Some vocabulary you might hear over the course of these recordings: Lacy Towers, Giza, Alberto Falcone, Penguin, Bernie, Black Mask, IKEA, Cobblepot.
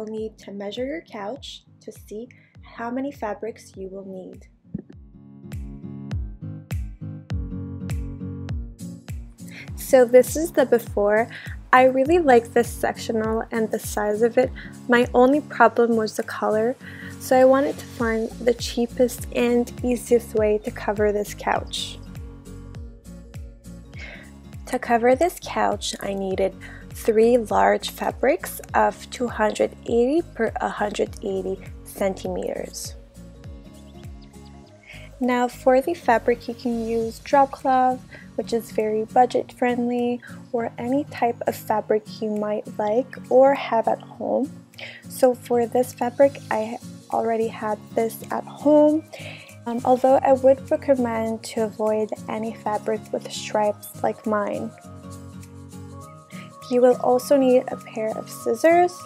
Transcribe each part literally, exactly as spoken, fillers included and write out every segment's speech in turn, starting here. will need to measure your couch to see how many fabrics you will need. So this is the before. I really like this sectional and the size of it. My only problem was the color, so I wanted to find the cheapest and easiest way to cover this couch. To cover this couch, I needed three large fabrics of two hundred eighty by one hundred eighty centimeters. Now for the fabric, you can use drop cloth, which is very budget friendly, or any type of fabric you might like or have at home. So for this fabric, I already had this at home, um, although I would recommend to avoid any fabric with stripes like mine. You will also need a pair of scissors,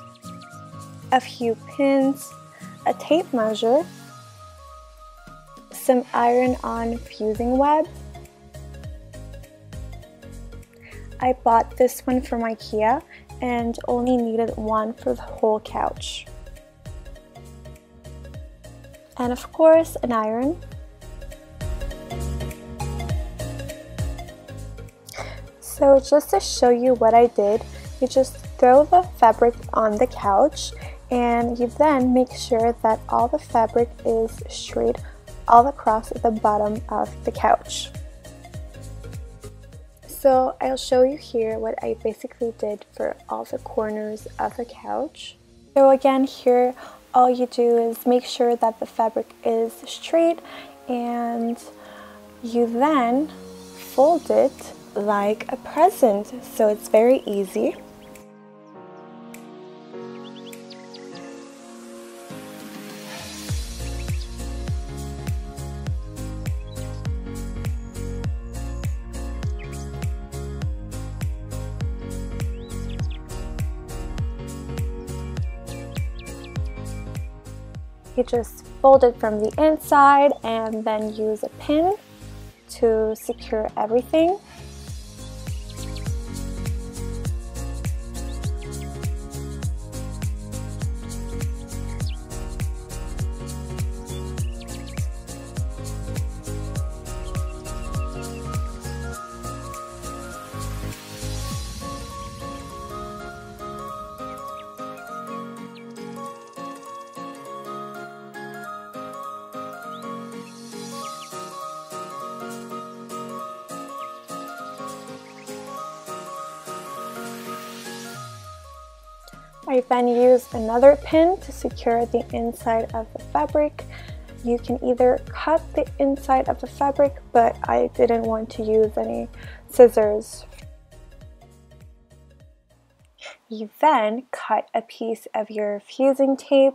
a few pins, a tape measure, some iron-on fusing web. I bought this one from IKEA and only needed one for the whole couch. And of course, an iron. So just to show you what I did, you just throw the fabric on the couch and you then make sure that all the fabric is straight all across the bottom of the couch. So I'll show you here what I basically did for all the corners of the couch. So again, here all you do is make sure that the fabric is straight, and you then fold it like a present, so it's very easy. You just fold it from the inside and then use a pin to secure everything. I then use another pin to secure the inside of the fabric. You can either cut the inside of the fabric, but I didn't want to use any scissors. You then cut a piece of your fusing tape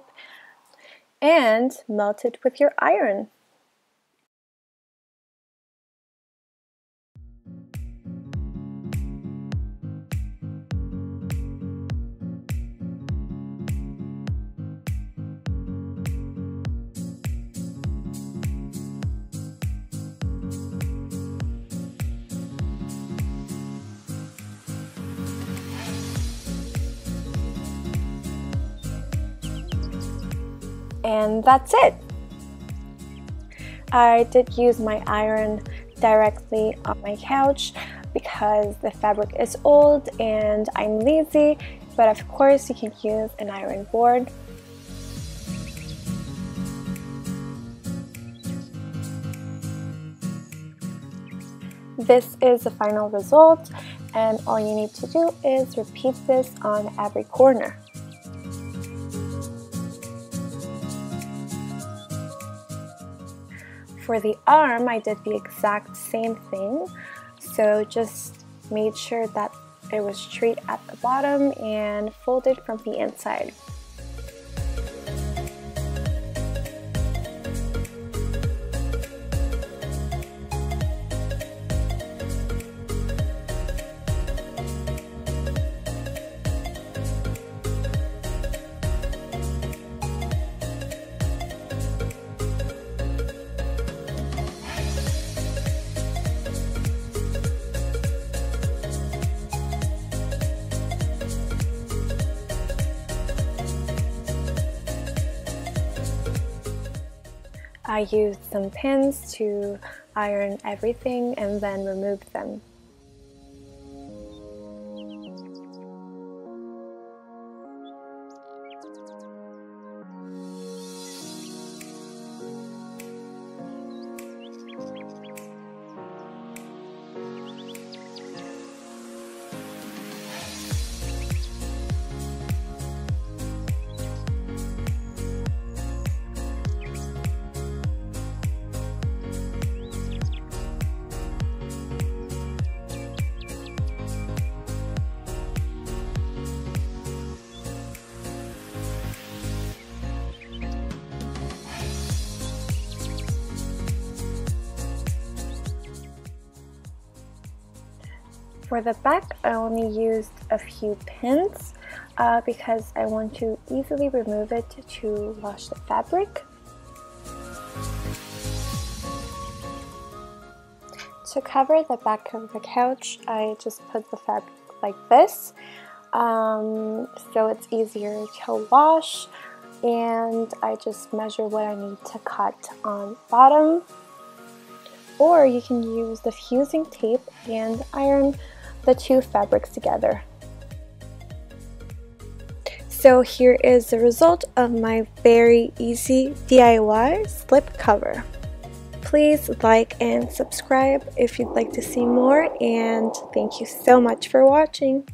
and melt it with your iron. And that's it. I did use my iron directly on my couch because the fabric is old and I'm lazy, but of course you can use an iron board. This is the final result, and all you need to do is repeat this on every corner. For the arm, I did the exact same thing, so just made sure that it was straight at the bottom and folded from the inside. I used some pins to iron everything and then removed them. For the back, I only used a few pins uh, because I want to easily remove it to wash the fabric. To cover the back of the couch, I just put the fabric like this, um, so it's easier to wash, and I just measure what I need to cut on bottom. Or you can use the fusing tape and iron the two fabrics together. So here is the result of my very easy D I Y slip cover. Please like and subscribe if you'd like to see more, and thank you so much for watching.